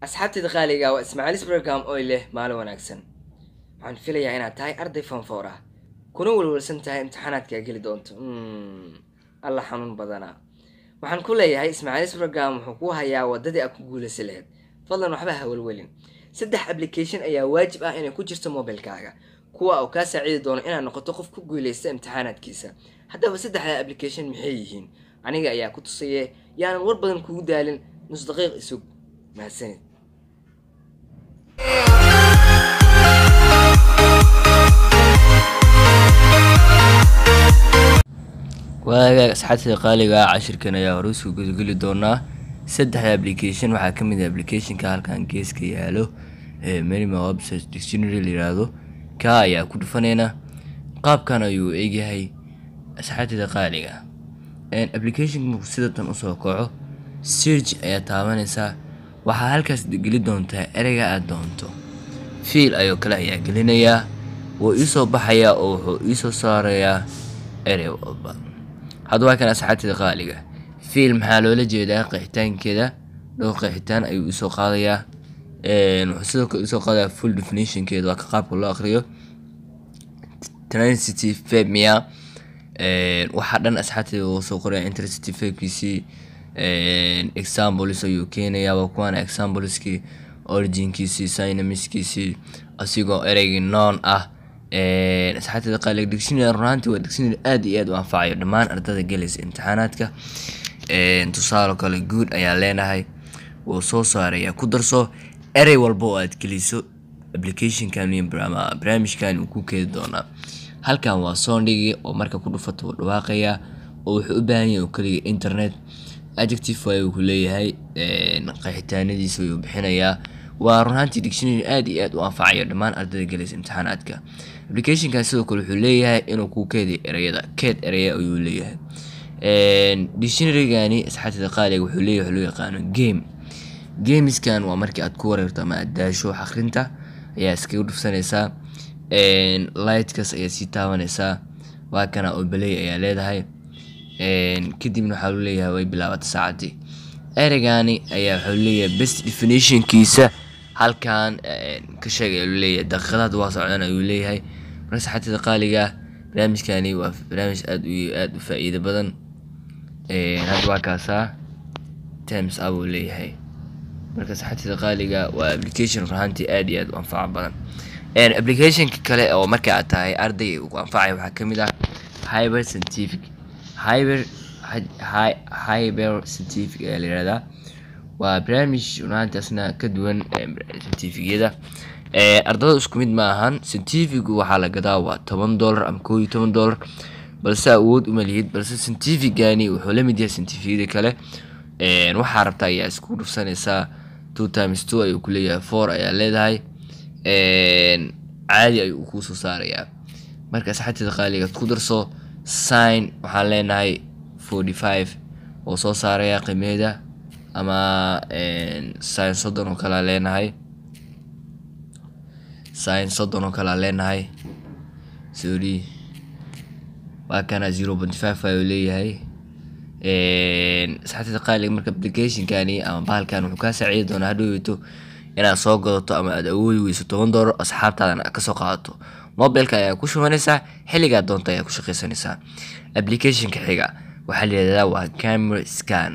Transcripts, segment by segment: asxaabtid qaaliga waa Ismaaciil Isbargaam oo leh maalin wanaagsan waxaan filayaa inaad tahay arday fanfoor ah kuna walwalsan tahay imtixaanaadka geli doonto Allah xanuun badana waxaan ku leeyahay Ismaaciil Isbargaam wuxuu ku hayaa wadadii aad ku guulaysan lahayd fadlan waxba ha walwalin saddex application ayaa waajib ah inay ku jirto mobilkaaga kuwa oo ka saacidi doona inaad noqoto qof ku guulaysta imtixaanaadkiisa haddaba saddexda application maxay yihiin aniga ayaa ku tusiyay yaan war badan kugu daalin nus daqiiq isug ma sanid وأنا أصحابي قالوا عشر كنايا روس وقولوا دونا سدح الابليكيشن وحكم الابليكيشن كهل كان كيس كيالو مري ما ويب سيرش ديكشنري اللي رادو كايا كود فنينا قاب كانوا يو إيجي هاي أصحابي قالوا إن الابليكيشن مقصدة نصو كعو سيرج أي طبعاً إنسا وحال كاس قولوا دونتا أرجع أدونتو فيل أيو كلا يا قلنايا ويسو بحيا أو يسو صاريا أريو أبا هادوا كان أسحاتي غالية فيلم حالو لجيدا قحتان كده لو قحتان أيو إسو قاضية نحسوك إسو قاضية فول ديفنيشن كده وكقاب كله أخريو ترانسيتي فيب ميا وحدان أسحاتي وصو قرية انترسيتي فيب كيسي اكسامبوليس أيو كينيا وكوان اكسامبوليس كي أورجين كيسي سايناميس كيسي أسيقو إريجي نون أسحاتي غالية ديكشنري رانتي وديكشنري آدي آد وأنفعي دمان أرداد جلس امتحاناتك انتصارو كالي جود أيا لينا هاي وصو صاري يا كدرسو أري والبو آد كليسو أبليكيشن كاملين برامج كان وكوكي دونا هل كان واصوندي وماركا كدو فتوى الواقعية وحباني وكلي إنترنت أدكتيف واي وكلي هاي نقاحتاني دي سويو بحنايا ورانتي ديكشنري آدي آد وأنفعي دمان أرداد جلس امتحاناتك application كان سوى كل حلية إنه كوكيد إريدا كيد إريا أو يوليها ديشنري يعني سحاتي دقالي وحلية حلية قانون جيمز كان ومركي أتكور يرتمى الداشو حخرنتا يا سكيود في سنسا لايت كاس يا سيتا ونسا وكان أو بلي يا ليد هاي كدي من حلية وي بلاوة ساعتي إريغاني يا حلية بس definition كيسة هل كان كشيء يولي دخلت واسع أنا يولي هاي بس حتى دقالقة برامج كاني وبرامج أدو فائدة بدن هاد واكاسا تمس أبو لي هاي مركز حتى دقالقة وابليكيشن رهانتي أدي أدو أنفع بدن ابليكيشن كلا أو مركز تاعي أردي وأنفعي وحكمي ده هايبر سنتيفيك هايبر سنتيفيك اللي هذا وبرامج رهانتي أصلا كدون سنتيفيك ardada isku mid ma ahan scientifigu waxa laga daawaa $10 ama $11 balse awood u maliyid balse scientificani wuxuu la mid yahay scientificada kale waxa rabta ayaa isku dhufsanaysa 2 times 2 ay ku leeyahay 4 ayaa leedahay caadi ay ku soo saaraya marka saxaadada qaaliga ku darso sine waxa leenahay 45 oo soo saaraya qiimeeda ama sine soddon oo kala leenahay ساين صدنا كلا لنا هاي سوري وكان 0.5 يولي هاي ساعتها قال مركب ابلكيشن كاني اما بحال كان وكا سعيد انا هدويتو انا سو غدتو اما ادوي ويسو $10 اصحابتها انا كسو قادتو موبايلك ايا كشومنيسا خليغا دونتا ايا كشقيسنيسا ابلكيشن كحيغا waxa leedahay waa camera scan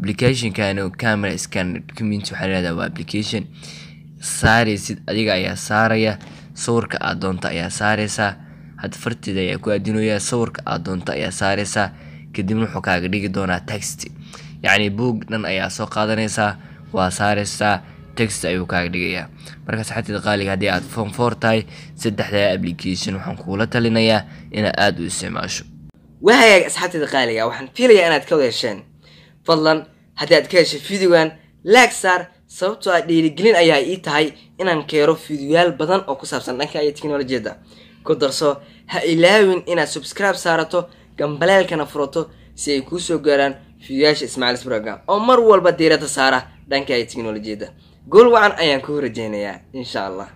application كانو camera scan community waxa leedahay waa application saaraysid adiga ayaa saaraya sawirka aad doonto ayaa saaraysaa had fartida ayaa ku aadinaya sawirka aad doonto ayaa saaraysaa kadibna wuxuu kaaga dhigi doonaa text yani buug dhan ayaa soo qaadanaysaa waa saaraysaa text ayuu kaaga dhigayaa marka saxaadada qaaliga hadii aad phone 4 tahay saddexda application waxaan kuula talinayaa inaad aad u isticmaasho waaya saxaadada qaaliga waxaan filayaa inaad ka hesheen fadlan hadii aad ka heshay fiidigan like sar sababtoo ah dhiirigelin ayaa ii tahay inaan keeno fiidiyoyaal badan oo ku saabsan dhanka ay tiknoolajiyada ku darso ha ilaawin inaad subscribe saarato gambaleelkana furato si ay kuu soo gaaraan fiidiyaasha Ismaaciil Isbargaam oo mar walba diiradda saara dhanka ay tiknoolajiyada gool wacan ayaan ku rajeynayaa insha allah